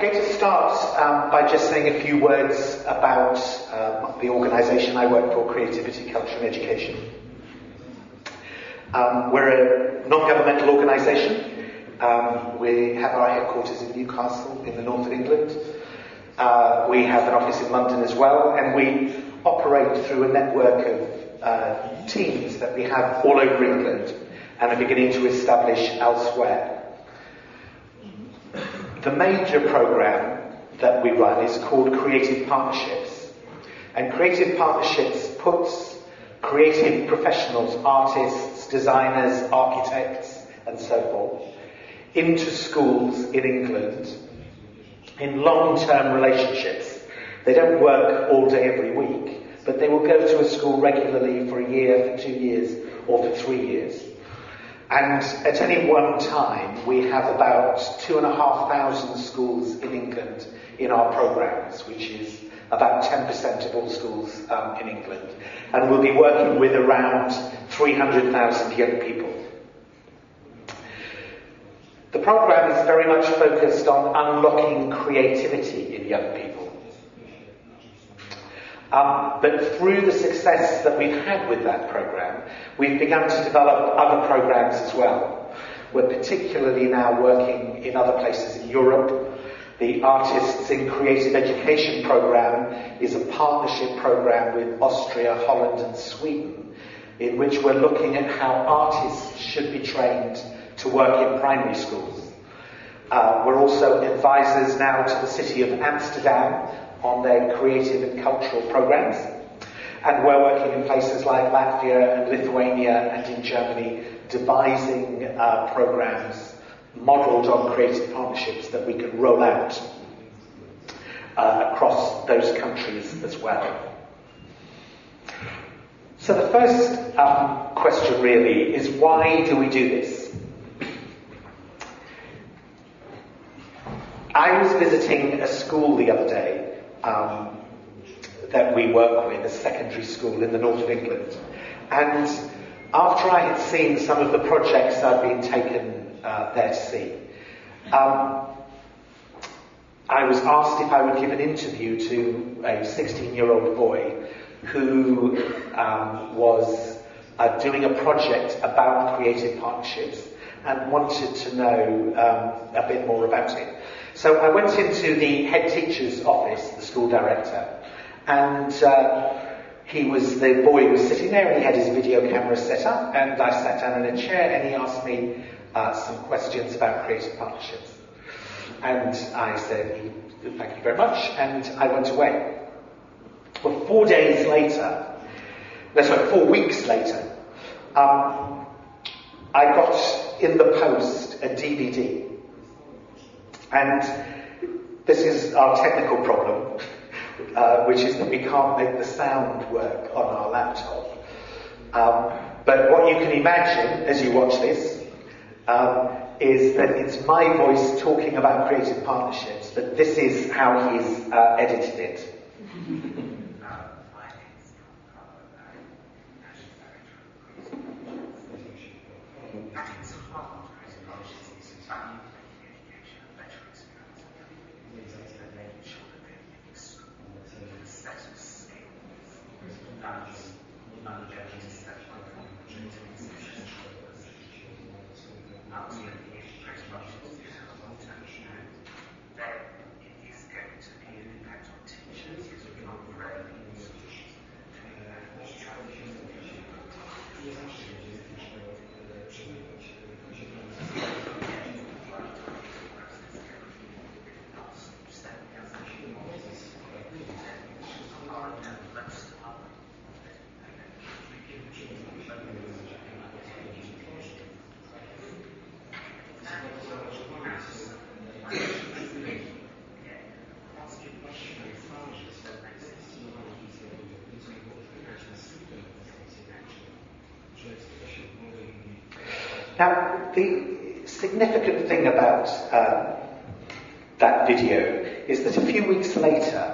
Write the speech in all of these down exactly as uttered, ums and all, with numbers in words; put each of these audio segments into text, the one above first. I'm going to start um, by just saying a few words about um, the organisation I work for, Creativity, Culture and Education. Um, we're a non-governmental organisation. Um, we have our headquarters in Newcastle in the north of England. Uh, we have an office in London as well, and we operate through a network of uh, teams that we have all over England and are beginning to establish elsewhere. The major programme that we run is called Creative Partnerships, and Creative Partnerships puts creative professionals, artists, designers, architects and so forth into schools in England in long-term relationships. They don't work all day every week, but they will go to a school regularly for a year, for two years or for three years. And at any one time, we have about two and a half thousand schools in England in our programmes, which is about ten percent of all schools um, in England. And we'll be working with around three hundred thousand young people. The programme is very much focused on unlocking creativity in young people. Um, but through the success that we've had with that programme, we've begun to develop other programmes as well. We're particularly now working in other places in Europe. The Artists in Creative Education programme is a partnership programme with Austria, Holland and Sweden, in which we're looking at how artists should be trained to work in primary schools. Uh, we're also advisors now to the city of Amsterdam on their creative and cultural programs, and we're working in places like Latvia and Lithuania and in Germany devising uh, programs modelled on creative partnerships that we can roll out uh, across those countries as well. So the first um, question really is, why do we do this? I was visiting a school the other day Um, that we work with, a secondary school in the north of England. And after I had seen some of the projects I'd been taken uh, there to see, um, I was asked if I would give an interview to a sixteen-year-old boy who um, was uh, doing a project about creative partnerships and wanted to know um, a bit more about it. So I went into the head teacher's office, the school director, and uh, he was, the boy was sitting there and he had his video camera set up, and I sat down in a chair and he asked me uh, some questions about creative partnerships. And I said, thank you very much, and I went away. Well, four days later, no, sorry, four weeks later, um, I got in the post a D V D. And this is our technical problem, uh, which is that we can't make the sound work on our laptop. Um, but what you can imagine as you watch this um, is that it's my voice talking about creative partnerships, but this is how he's uh, edited it. Now, the significant thing about uh, that video is that a few weeks later,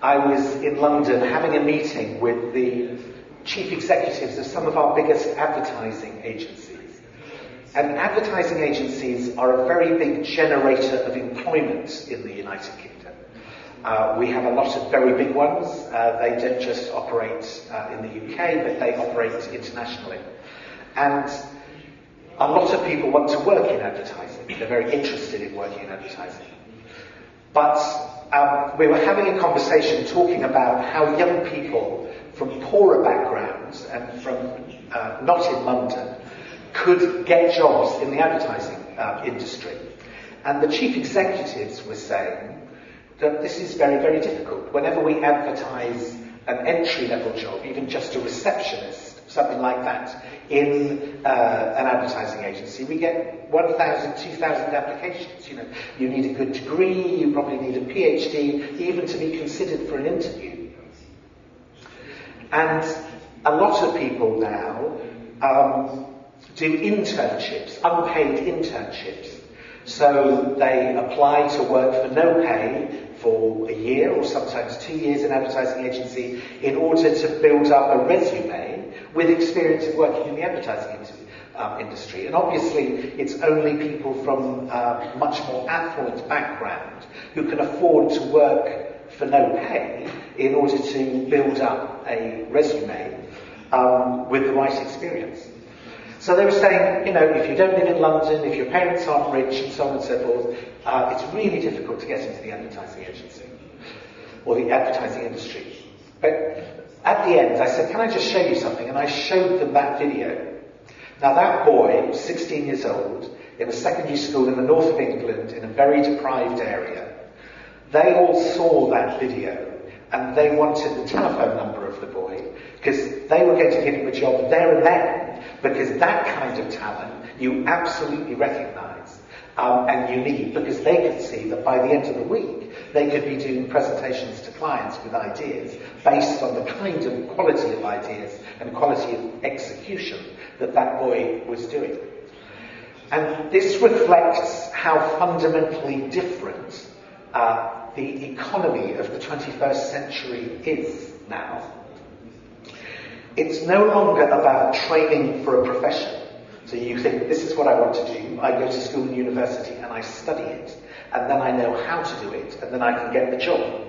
I was in London having a meeting with the chief executives of some of our biggest advertising agencies. And advertising agencies are a very big generator of employment in the United Kingdom. Uh, we have a lot of very big ones. Uh, they don't just operate uh, in the U K, but they operate internationally. And a lot of people want to work in advertising. They're very interested in working in advertising. But um, we were having a conversation talking about how young people from poorer backgrounds and from uh, not in London could get jobs in the advertising uh, industry. And the chief executives were saying that this is very, very difficult. Whenever we advertise an entry-level job, even just a receptionist, something like that, in uh, an advertising agency, we get one thousand, two thousand applications. You know, you need a good degree, you probably need a PhD, even to be considered for an interview. And a lot of people now um, do internships, unpaid internships. So they apply to work for no pay for a year or sometimes two years in an advertising agency in order to build up a resume with experience of working in the advertising industry. And obviously it's only people from a much more affluent background who can afford to work for no pay in order to build up a resume um, with the right experience. So they were saying, you know, if you don't live in London, if your parents aren't rich, and so on and so forth, uh, it's really difficult to get into the advertising agency or the advertising industry. But at the end, I said, can I just show you something? And I showed them that video. Now that boy, sixteen years old, in a secondary school in the north of England, in a very deprived area, they all saw that video. And they wanted the telephone number of the boy because they were going to give him a job there and then, because that kind of talent you absolutely recognise um, and you need, because they could see that by the end of the week they could be doing presentations to clients with ideas based on the kind of quality of ideas and quality of execution that that boy was doing. And this reflects how fundamentally different uh, the economy of the twenty-first century is now. It's no longer about training for a profession. So you think, this is what I want to do. I go to school and university and I study it. And then I know how to do it. And then I can get the job.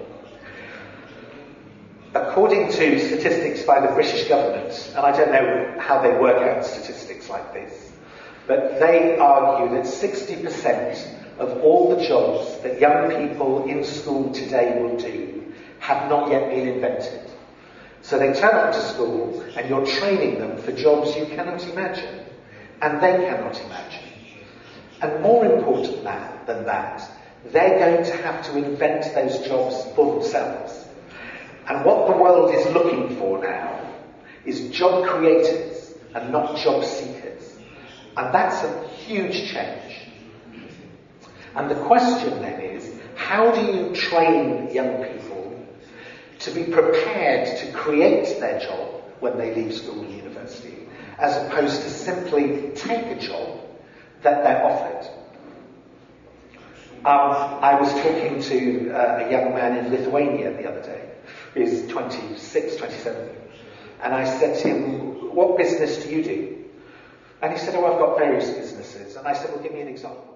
According to statistics by the British government, and I don't know how they work out statistics like this, but they argue that sixty percent of all the jobs that young people in school today will do have not yet been invented. So they turn up to school and you're training them for jobs you cannot imagine, and they cannot imagine. And more important that, than that, they're going to have to invent those jobs for themselves. And what the world is looking for now is job creators and not job seekers. And that's a huge change. And the question then is, how do you train young people to be prepared to create their job when they leave school and university, as opposed to simply take a job that they're offered? Um, I was talking to uh, a young man in Lithuania the other day. He's twenty-six, twenty-seven. And I said to him, what business do you do? And he said, oh, I've got various businesses. And I said, well, give me an example.